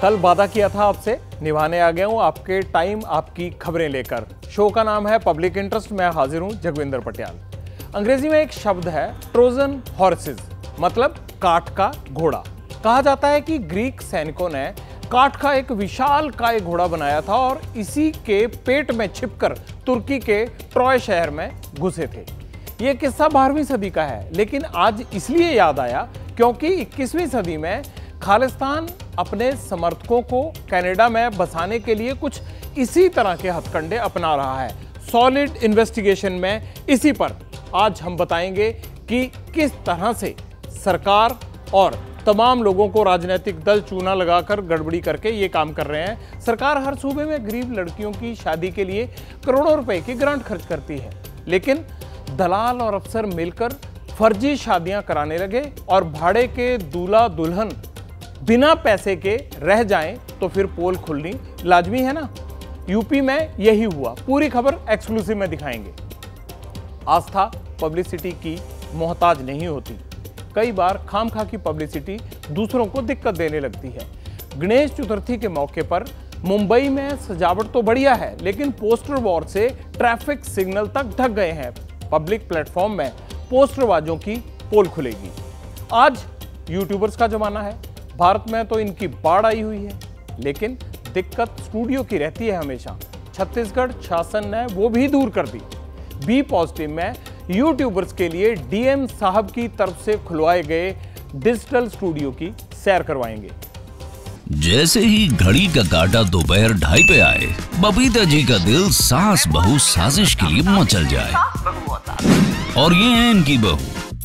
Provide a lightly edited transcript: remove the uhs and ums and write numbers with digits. कल वादा किया था आपसे, निभाने आ गया हूँ आपके टाइम आपकी खबरें लेकर। शो का नाम है पब्लिक इंटरेस्ट। मैं हाजिर हूँ जगविंदर पटियाल। अंग्रेजी में एक शब्द है ट्रोजन हॉर्सेज, मतलब काठ का घोड़ा। कहा जाता है कि ग्रीक सैनिकों ने काठ का एक विशाल काय घोड़ा बनाया था और इसी के पेट में छिपकर तुर्की के ट्रॉय शहर में घुसे थे। ये किस्सा 12वीं सदी का है, लेकिन आज इसलिए याद आया क्योंकि 21वीं सदी में खालिस्तान अपने समर्थकों को कनाडा में बसाने के लिए कुछ इसी तरह के हथकंडे अपना रहा है। सॉलिड इन्वेस्टिगेशन में इसी पर आज हम बताएंगे कि किस तरह से सरकार और तमाम लोगों को राजनीतिक दल चूना लगाकर गड़बड़ी करके ये काम कर रहे हैं। सरकार हर सूबे में गरीब लड़कियों की शादी के लिए करोड़ों रुपए की ग्रांट खर्च करती है, लेकिन दलाल और अफसर मिलकर फर्जी शादियां कराने लगे और भाड़े के दूल्हा दुल्हन बिना पैसे के रह जाएं तो फिर पोल खुलनी लाजमी है ना। यूपी में यही हुआ। पूरी खबर एक्सक्लूसिव में दिखाएंगे। आस्था पब्लिसिटी की मोहताज नहीं होती। कई बार खामखा की पब्लिसिटी दूसरों को दिक्कत देने लगती है। गणेश चतुर्थी के मौके पर मुंबई में सजावट तो बढ़िया है, लेकिन पोस्टर वॉर से ट्रैफिक सिग्नल तक ढक गए हैं। पब्लिक प्लेटफॉर्म में पोस्टरबाजों की पोल खुलेगी। आज यूट्यूबर्स का जमाना है। भारत में तो इनकी बाढ़ आई हुई है, लेकिन दिक्कत स्टूडियो की रहती है हमेशा। छत्तीसगढ़ शासन ने वो भी दूर कर दी। बी पॉजिटिव में यूट्यूबर्स के लिए डीएम साहब की तरफ से खुलवाए गए डिजिटल स्टूडियो की सैर करवाएंगे। जैसे ही घड़ी का काटा दोपहर 2:30 पे आए, बबीता जी का दिल सास बहू साजिश के लिए मचल जाए। और ये है इनकी बहू।